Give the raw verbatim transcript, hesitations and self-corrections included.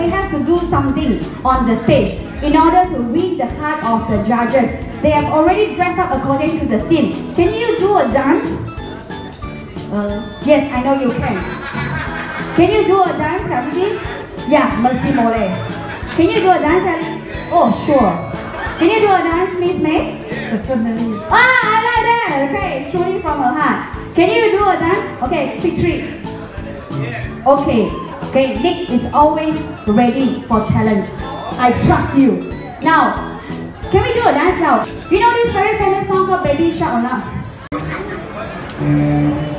they have to do something on the stage in order to win the heart of the judges. They have already dressed up according to the theme. Can you do a dance? Uh, yes, I know you can. Can you do a dance, Harmony? Yeah, Mercy More. Can you do a dance, Harmony? Oh, sure. Can you do a dance, Miss May? Definitely. Ah, I like that. Okay, it's truly from her heart. Can you do a dance? Okay, pick three. Okay, okay, Nick is always ready for challenge. I trust you. Now, can we do a dance now? You know this very famous song called Baby Shark or not?